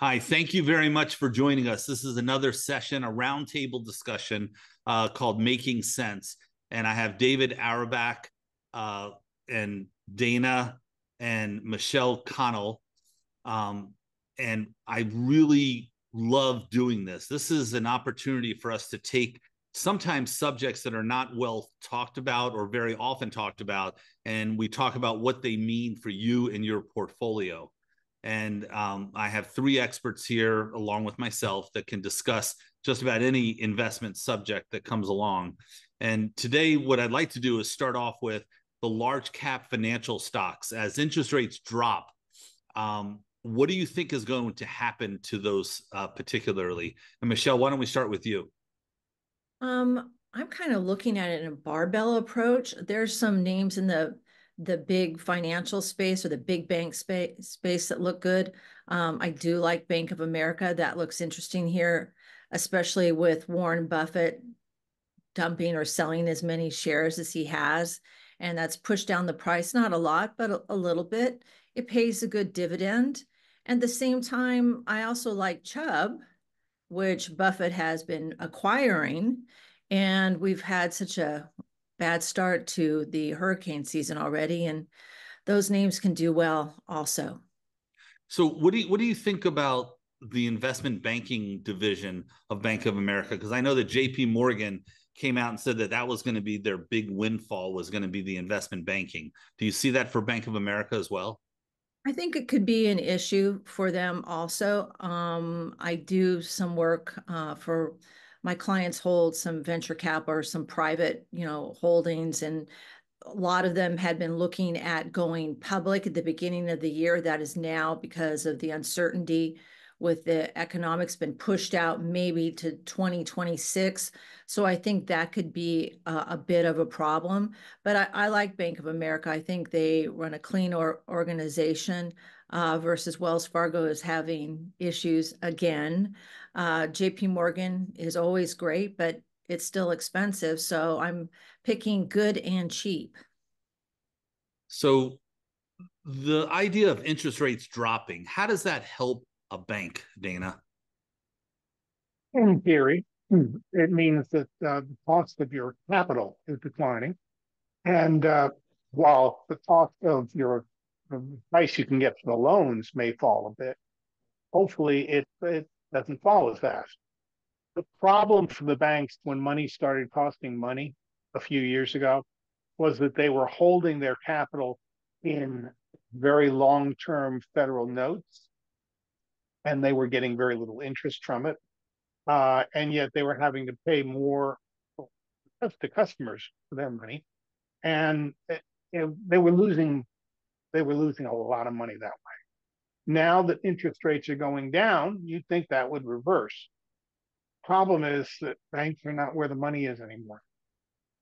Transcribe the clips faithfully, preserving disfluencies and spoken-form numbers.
Hi, thank you very much for joining us. This is another session, a roundtable discussion uh, called Making Sense. And I have David Auerbach uh, and Dana and Michelle Connell. Um, and I really love doing this. This is an opportunity for us to take sometimes subjects that are not well talked about or very often talked about, and we talk about what they mean for you and your portfolio. And um, I have three experts here along with myself that can discuss just about any investment subject that comes along. And today, what I'd like to do is start off with the large cap financial stocks. As interest rates drop, um, what do you think is going to happen to those uh, particularly? And Michelle, why don't we start with you? Um, I'm kind of looking at it in a barbell approach. There's some names in the the big financial space or the big bank spa- space that look good. Um, I do like Bank of America. That looks interesting here, especially with Warren Buffett dumping or selling as many shares as he has. And that's pushed down the price, not a lot, but a, a little bit. It pays a good dividend. At the same time, I also like Chubb, which Buffett has been acquiring. And we've had such a bad start to the hurricane season already, and those names can do well also. So what do you, what do you think about the investment banking division of Bank of America? Because I know that J P Morgan came out and said that that was going to be their big windfall, was going to be the investment banking. Do you see that for Bank of America as well? I think it could be an issue for them also. Um, I do some work uh, for my clients hold some venture capital or some private, you know, holdings, and a lot of them had been looking at going public at the beginning of the year. That is now, because of the uncertainty with the economics, been pushed out maybe to twenty twenty-six. So I think that could be a, a bit of a problem. But I, I like Bank of America. I think they run a clean or organization uh, versus Wells Fargo is having issues again. Uh, J P Morgan is always great, but it's still expensive. So I'm picking good and cheap. So the idea of interest rates dropping, how does that help a bank, Dana? In theory, it means that uh, the cost of your capital is declining. And uh, while the cost of your the price you can get for the loans may fall a bit, hopefully it, it doesn't fall as fast. The problem for the banks when money started costing money a few years ago was that they were holding their capital in very long-term federal notes, and they were getting very little interest from it. Uh, and yet they were having to pay more to customers for their money. And it, it, they were losing they were losing a lot of money that way. Now that interest rates are going down, you'd think that would reverse. Problem is that banks are not where the money is anymore.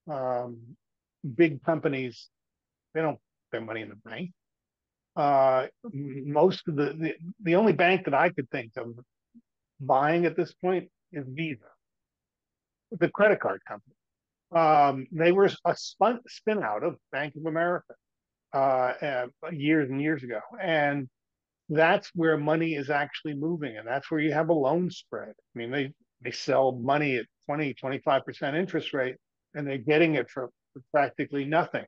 Um, big companies, they don't put their money in the bank. Uh, most of the, the, the only bank that I could think of buying at this point is Visa, the credit card company. Um, they were a spun, spin out of Bank of America uh, years and years ago. And that's where money is actually moving. And that's where you have a loan spread. I mean, they, they sell money at twenty, twenty-five percent interest rate, and they're getting it for, for practically nothing.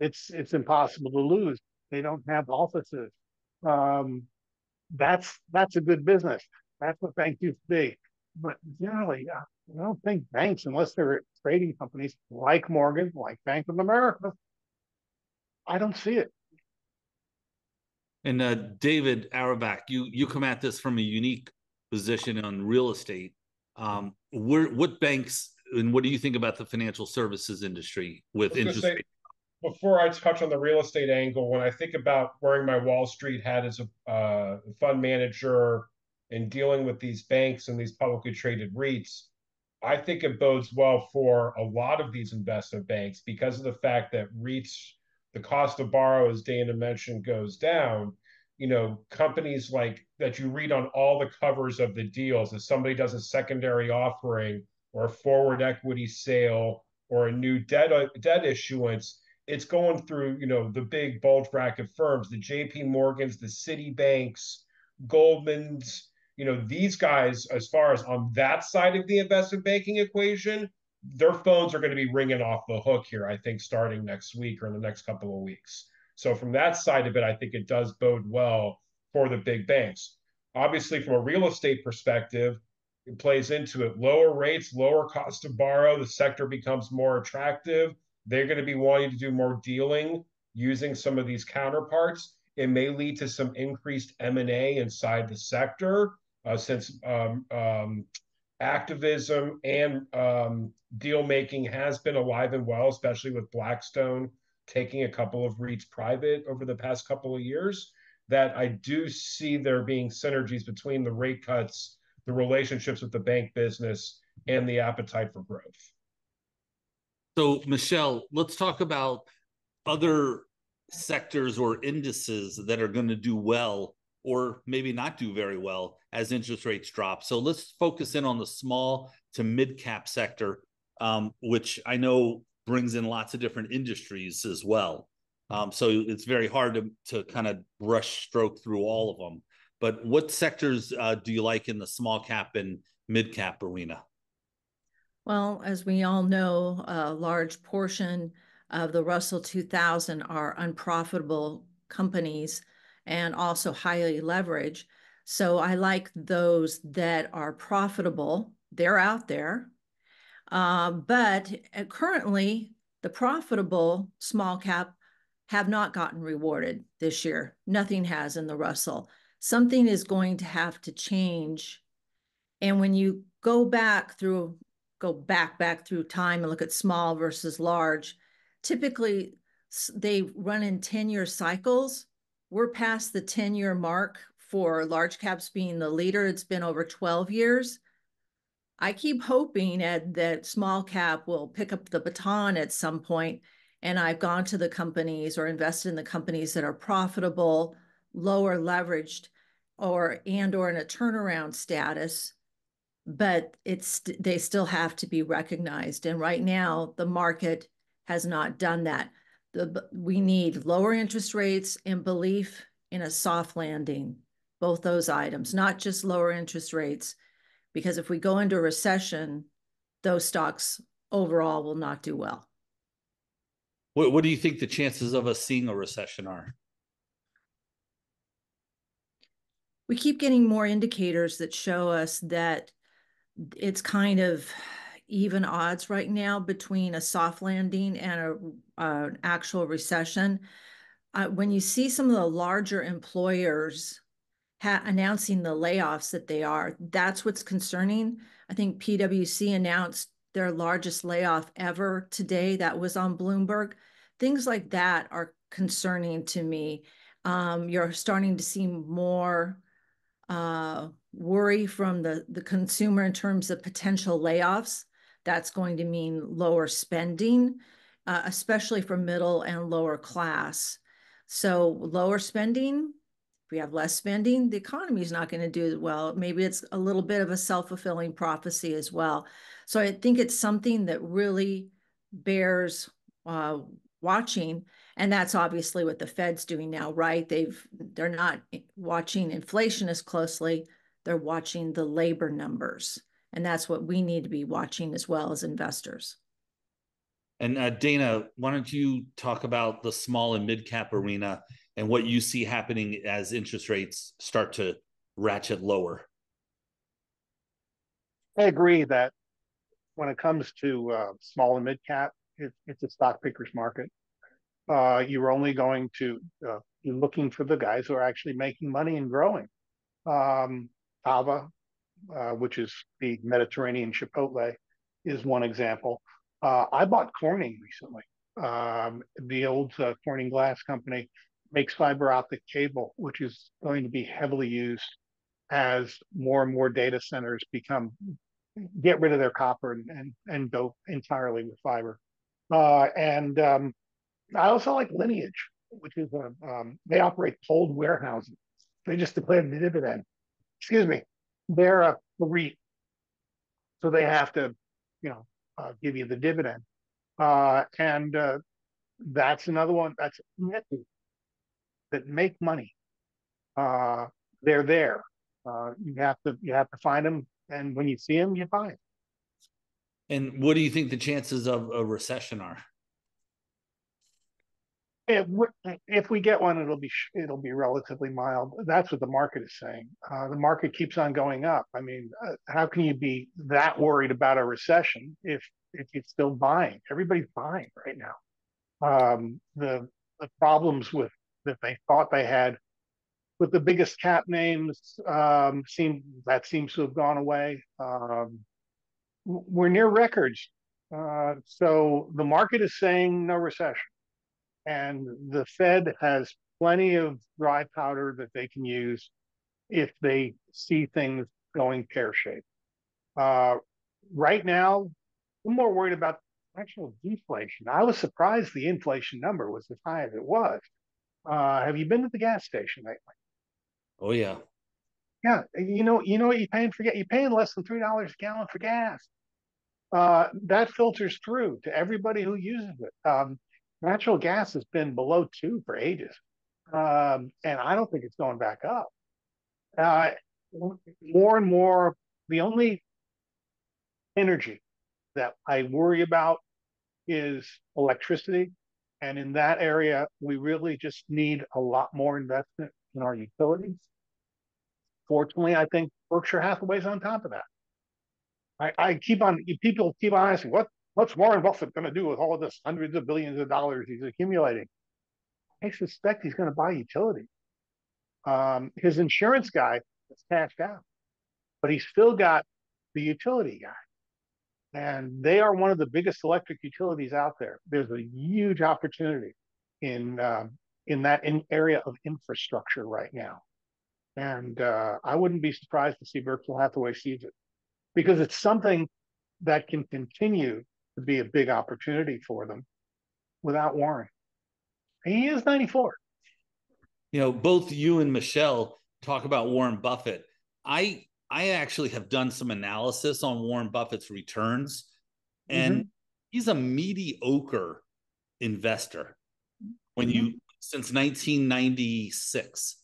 It's, it's impossible to lose. They don't have offices. Um, that's that's a good business. That's what banks used to be. But generally, I don't think banks, unless they're trading companies like Morgan, like Bank of America, I don't see it. And uh, David Auerbach, you you come at this from a unique position on real estate. Um, where, what banks, and what do you think about the financial services industry with interest rates? Before I touch on the real estate angle, when I think about wearing my Wall Street hat as a uh, fund manager and dealing with these banks and these publicly traded REITs, I think it bodes well for a lot of these investment banks because of the fact that REITs, the cost of borrow, as Dana mentioned, goes down. You know, companies like that you read on all the covers of the deals, if somebody does a secondary offering or a forward equity sale or a new debt debt issuance, it's going through, you know, the big bulge bracket firms, the J P Morgans, the Citibanks, Goldman's, you know, these guys, as far as on that side of the investment banking equation, their phones are going to be ringing off the hook here, I think, starting next week or in the next couple of weeks. So from that side of it, I think it does bode well for the big banks. Obviously, from a real estate perspective, it plays into it. Lower rates, lower cost to borrow, the sector becomes more attractive. They're going to be wanting to do more dealing using some of these counterparts. It may lead to some increased M and A inside the sector, uh, since um, um, activism and um, deal-making has been alive and well, especially with Blackstone taking a couple of REITs private over the past couple of years, that I do see there being synergies between the rate cuts, the relationships with the bank business, and the appetite for growth. So, Michelle, let's talk about other sectors or indices that are going to do well or maybe not do very well as interest rates drop. So let's focus in on the small to mid-cap sector, um, which I know brings in lots of different industries as well. Um, so it's very hard to, to kind of brush stroke through all of them. But what sectors uh, do you like in the small cap and mid cap arena? Well, as we all know, a large portion of the Russell two thousand are unprofitable companies and also highly leveraged. So I like those that are profitable. They're out there. Uh, but currently, the profitable small cap have not gotten rewarded this year. Nothing has in the Russell. Something is going to have to change. And when you go back through, go back, back through time and look at small versus large, typically they run in ten-year cycles. We're past the ten-year mark for large caps being the leader. It's been over twelve years. I keep hoping, Ed, that small cap will pick up the baton at some point. And I've gone to the companies or invested in the companies that are profitable, lower leveraged, or and or in a turnaround status, but it's they still have to be recognized. And right now, the market has not done that. The, we need lower interest rates and belief in a soft landing, both those items, not just lower interest rates, because if we go into a recession, those stocks overall will not do well. What, what do you think the chances of us seeing a recession are? We keep getting more indicators that show us that it's kind of even odds right now between a soft landing and a, uh, an actual recession. Uh, when you see some of the larger employers ha- announcing the layoffs that they are, that's what's concerning. I think PwC announced their largest layoff ever today. That was on Bloomberg. Things like that are concerning to me. Um, you're starting to see more Uh, worry from the, the consumer in terms of potential layoffs. That's going to mean lower spending, uh, especially for middle and lower class. So lower spending, if we have less spending, the economy is not going to do well. Maybe it's a little bit of a self-fulfilling prophecy as well. So I think it's something that really bears uh, watching. And that's obviously what the Fed's doing now, right? They've, they're not watching inflation as closely. They're watching the labor numbers. And that's what we need to be watching as well as investors. And uh, Dana, why don't you talk about the small and mid-cap arena and what you see happening as interest rates start to ratchet lower? I agree that when it comes to uh, small and mid-cap, it, it's a stock picker's market. Uh, you're only going to uh, be looking for the guys who are actually making money and growing. Um, Tava, uh, which is the Mediterranean Chipotle, is one example. Uh, I bought Corning recently. Um, the old uh, Corning glass company makes fiber optic cable, which is going to be heavily used as more and more data centers become get rid of their copper and and, and go entirely with fiber. Uh, and um, I also like Lineage, which is a, um, they operate cold warehouses. They just declared a dividend. Excuse me, they're a REIT, so they have to, you know, uh, give you the dividend, uh, and uh, that's another one. That's that make money. Uh, they're there. Uh, you have to you have to find them, and when you see them, you buy them. And what do you think the chances of a recession are? It, if we get one, it'll be it'll be relatively mild. That's what the market is saying. Uh, the market keeps on going up. I mean, uh, how can you be that worried about a recession if if it's still buying? Everybody's buying right now. Um, the the problems with that they thought they had with the biggest cap names um, seem that seems to have gone away. Um, we're near records, uh, so the market is saying no recession. And the Fed has plenty of dry powder that they can use if they see things going pear-shaped. Uh, right now, I'm more worried about actual deflation. I was surprised the inflation number was as high as it was. Uh, have you been to the gas station lately? Oh, yeah. Yeah. You know, you know what you're paying for gas? You're paying less than three dollars a gallon for gas. Uh, that filters through to everybody who uses it. Um, Natural gas has been below two for ages, um, and I don't think it's going back up. Uh, more and more, the only energy that I worry about is electricity, and in that area, we really just need a lot more investment in our utilities. Fortunately, I think Berkshire Hathaway is on top of that. I, I keep on, people keep on asking, what? What's Warren Buffett going to do with all of this hundreds of billions of dollars he's accumulating? I suspect he's going to buy utility. Um, his insurance guy is cashed out, but he's still got the utility guy. And they are one of the biggest electric utilities out there. There's a huge opportunity in um, in that in area of infrastructure right now. And uh, I wouldn't be surprised to see Berkshire Hathaway seize it, because it's something that can continue to be a big opportunity for them without Warren. He is ninety-four. You know, both you and Michelle talk about Warren Buffett. I I actually have done some analysis on Warren Buffett's returns, and mm-hmm. he's a mediocre investor when mm-hmm. you since nineteen ninety-six.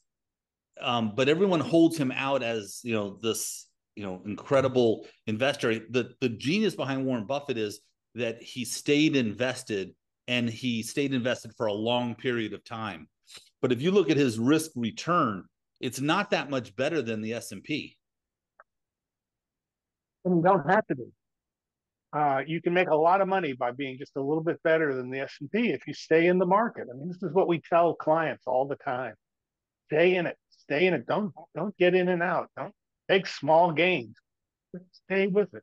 Um, but everyone holds him out as, you know, this, you know, incredible investor. The the genius behind Warren Buffett is that he stayed invested, and he stayed invested for a long period of time. But if you look at his risk return, it's not that much better than the S and P. And you don't have to be. Uh, you can make a lot of money by being just a little bit better than the S and P if you stay in the market. I mean, this is what we tell clients all the time. Stay in it. Stay in it. Don't don't get in and out. Don't take small gains. Stay with it.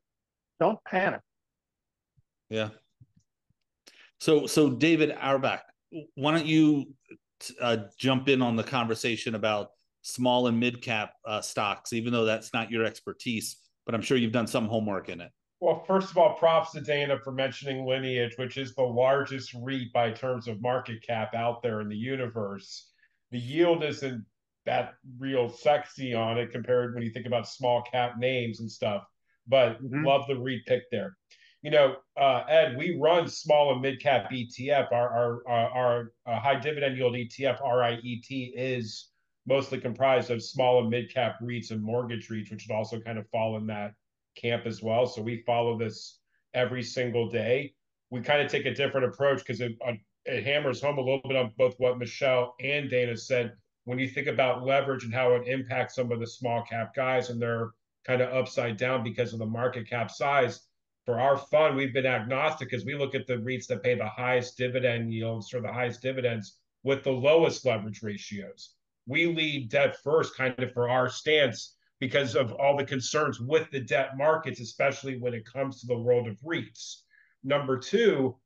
Don't panic. Yeah. So, so David Auerbach, why don't you uh, jump in on the conversation about small and mid-cap uh, stocks, even though that's not your expertise, but I'm sure you've done some homework in it. Well, first of all, props to Dana for mentioning Lineage, which is the largest REIT by terms of market cap out there in the universe. The yield isn't that real sexy on it compared when you think about small cap names and stuff, but mm-hmm. love the REIT pick there. You know, uh, Ed, we run small and mid-cap E T F. Our, our, our, our high dividend yield E T F, R I E T, is mostly comprised of small and mid-cap REITs and mortgage REITs, which would also kind of fall in that camp as well. So we follow this every single day. We kind of take a different approach because it, it hammers home a little bit on both what Michelle and Dana said when you think about leverage and how it impacts some of the small cap guys and they're kind of upside down because of the market cap size. For our fund, we've been agnostic because we look at the REITs that pay the highest dividend yields or the highest dividends with the lowest leverage ratios. We lead debt first kind of for our stance because of all the concerns with the debt markets, especially when it comes to the world of REITs. Number two,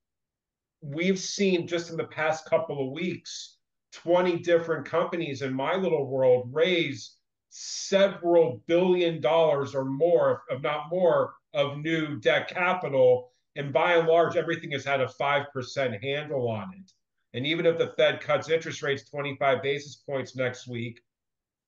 we've seen just in the past couple of weeks, twenty different companies in my little world raise several billion dollars or more, if not more, of new debt capital, and by and large, everything has had a five percent handle on it. And even if the Fed cuts interest rates twenty-five basis points next week,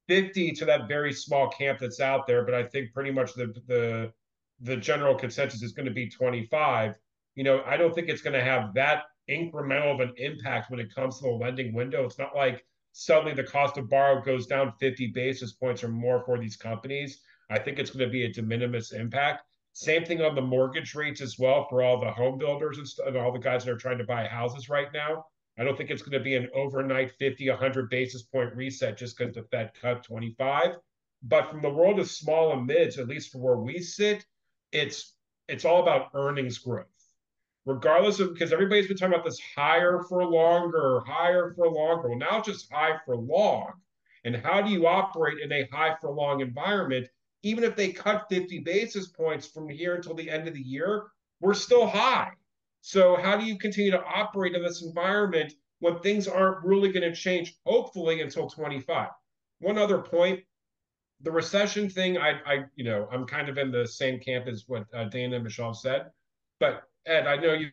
fifty to that very small camp that's out there, but I think pretty much the the, the general consensus is going to be twenty-five. You know, I don't think it's going to have that incremental of an impact when it comes to the lending window. It's not like suddenly the cost of borrow goes down fifty basis points or more for these companies, I think it's going to be a de minimis impact. Same thing on the mortgage rates as well for all the home builders and, st- and all the guys that are trying to buy houses right now. I don't think it's going to be an overnight fifty, one hundred basis point reset just because the Fed cut twenty-five. But from the world of small and mids, at least for where we sit, it's it's all about earnings growth. Regardless of, because everybody's been talking about this higher for longer, higher for longer. Well, now it's just high for long. And how do you operate in a high for long environment? Even if they cut fifty basis points from here until the end of the year, we're still high. So how do you continue to operate in this environment when things aren't really going to change, hopefully, until twenty-five? One other point, the recession thing, I, I you know, I'm kind of in the same camp as what uh, Dana and Michelle said. But Ed, I know you,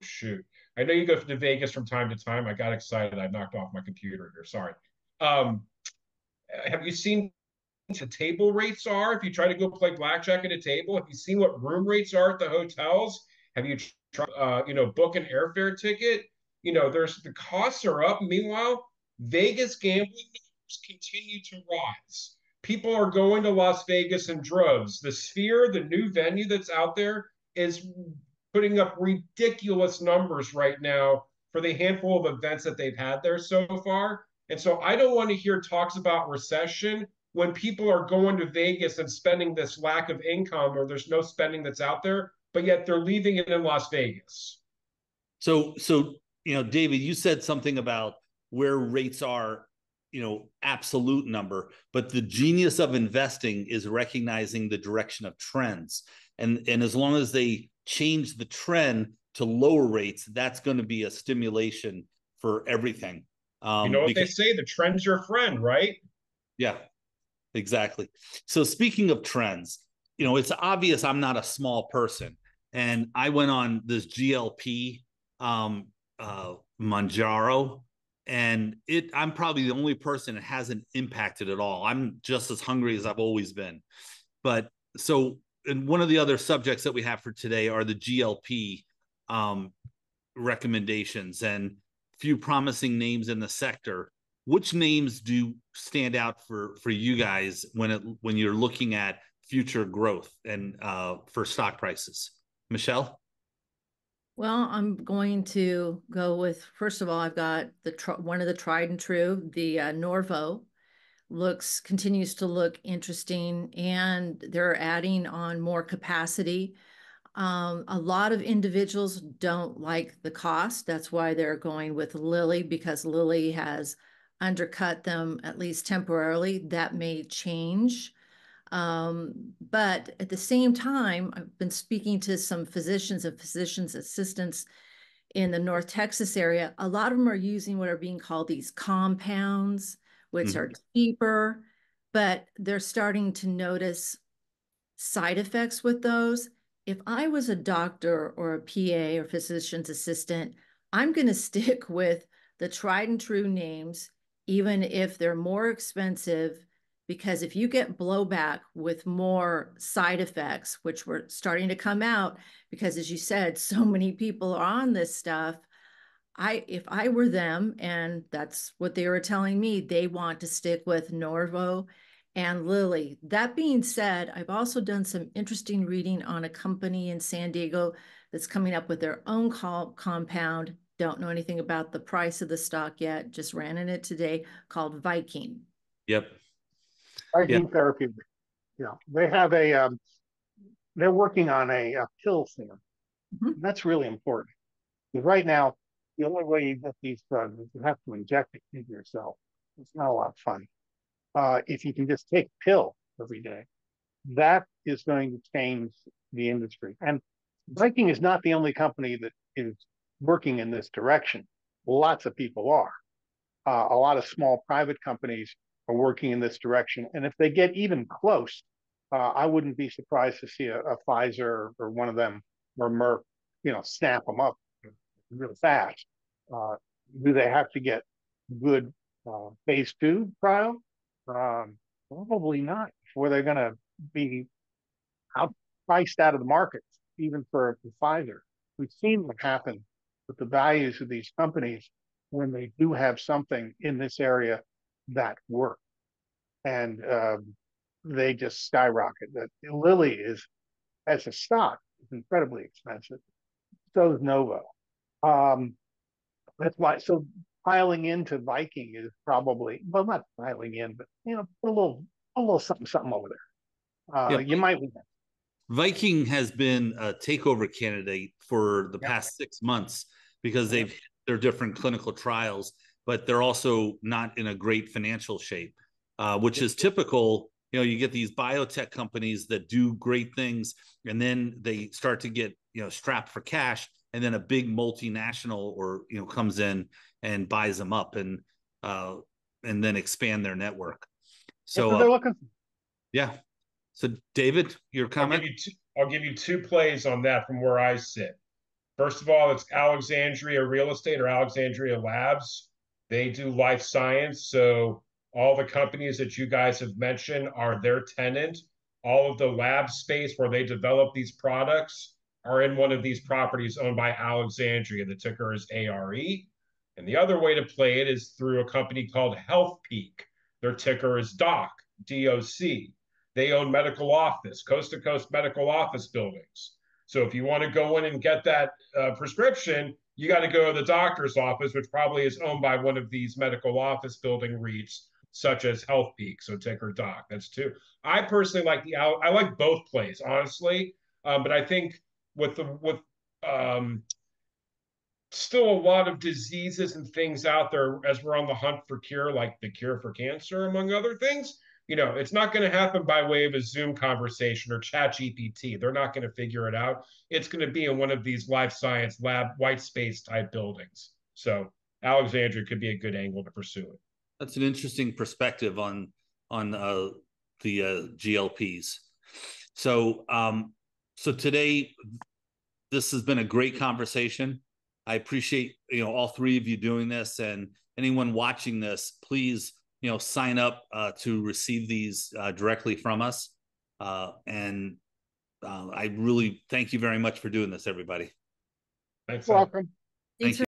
shoot, I know you go to Vegas from time to time. I got excited. I knocked off my computer here. Sorry. Um, have you seen the table rates are if you try to go play blackjack at a table? Have you seen what room rates are at the hotels? Have you tried, uh, you know, book an airfare ticket? You know, there's the costs are up. Meanwhile, Vegas gambling numbers continue to rise. People are going to Las Vegas in droves. The Sphere, the new venue that's out there, is putting up ridiculous numbers right now for the handful of events that they've had there so far. And so I don't want to hear talks about recession when people are going to Vegas and spending this lack of income, or there's no spending that's out there, but yet they're leaving it in Las Vegas. So, so you know, David, you said something about where rates are, you know, absolute number, but the genius of investing is recognizing the direction of trends. And, and as long as they change the trend to lower rates, that's going to be a stimulation for everything. Um, you know what because- they say, the trend's your friend, right? Yeah. Exactly. So speaking of trends, you know, it's obvious I'm not a small person, and I went on this G L P um, uh, Mounjaro, and it I'm probably the only person it hasn't impacted at all. I'm just as hungry as I've always been. But so, and one of the other subjects that we have for today are the G L P um, recommendations and few promising names in the sector. Which names do stand out for, for you guys when it, when you're looking at future growth and uh, for stock prices? Michelle? Well, I'm going to go with, first of all, I've got the one of the tried and true, the uh, Novo looks, continues to look interesting, and they're adding on more capacity. Um, a lot of individuals don't like the cost. That's why they're going with Lily, because Lily has undercut them, at least temporarily. That may change. Um, but at the same time, I've been speaking to some physicians and physicians assistants in the North Texas area. A lot of them are using what are being called these compounds, which mm-hmm. are cheaper, but they're starting to notice side effects with those. If I was a doctor or a P A or physician's assistant, I'm going to stick with the tried and true names, even if they're more expensive, because if you get blowback with more side effects, which were starting to come out, because as you said, so many people are on this stuff. I, if I were them, and that's what they were telling me, they want to stick with Norvo and Lily. That being said, I've also done some interesting reading on a company in San Diego that's coming up with their own co- compound. Don't know anything about the price of the stock yet. Just ran in it today, called Viking. Yep. Viking yep. Therapeutics. Yeah, they have a. Um, they're working on a, a pill form. Mm-hmm. That's really important. Because right now, the only way you get these drugs is you have to inject it into yourself. It's not a lot of fun. Uh, if you can just take a pill every day, that is going to change the industry. And Viking is not the only company that is working in this direction. Lots of people are. Uh, a lot of small private companies are working in this direction. And if they get even close, uh, I wouldn't be surprised to see a, a Pfizer or one of them or Merck, you know, snap them up really fast. Uh, do they have to get good uh, phase two trial? Um, probably not, before they're going to be outpriced out of the market, even for Pfizer. We've seen what happened with the values of these companies when they do have something in this area that works. And um, they just skyrocket. That Lily is, as a stock, is incredibly expensive. So is Novo. Um, that's why, so piling into Viking is probably, well, not piling in, but, you know, put a little, a little something, something over there. Uh, yeah. You might win. Viking has been a takeover candidate for the yeah. past six months because they've hit their different clinical trials, but they're also not in a great financial shape, uh, which is typical. You know, you get these biotech companies that do great things, and then they start to get, you know, strapped for cash, and then a big multinational or, you know, comes in and buys them up and uh, and then expand their network. So they're looking. Uh, yeah. So David, your comment? I'll give you, two, I'll give you two plays on that from where I sit. First of all, it's Alexandria Real Estate or Alexandria Labs. They do life science. So all the companies that you guys have mentioned are their tenant. All of the lab space where they develop these products are in one of these properties owned by Alexandria. The ticker is A R E. And the other way to play it is through a company called HealthPeak. Their ticker is D O C, D O C. They own medical office, coast-to-coast medical office buildings. So if you want to go in and get that uh, prescription, you got to go to the doctor's office, which probably is owned by one of these medical office building REITs, such as HealthPeak. So ticker D O C. That's two. I personally like the I like both plays, honestly. Um, but I think with the with um, still a lot of diseases and things out there as we're on the hunt for cure, like the cure for cancer, among other things. You know, it's not going to happen by way of a Zoom conversation or Chat G P T. They're not going to figure it out. It's going to be in one of these life science lab, white space type buildings. So Alexandria could be a good angle to pursue it. That's an interesting perspective on on uh, the uh, G L Ps. So, um, so today, this has been a great conversation. I appreciate, you know, all three of you doing this, and anyone watching this, please, you know, sign up uh, to receive these uh, directly from us. Uh, and uh, I really thank you very much for doing this, everybody. Thanks. Welcome. Thank you.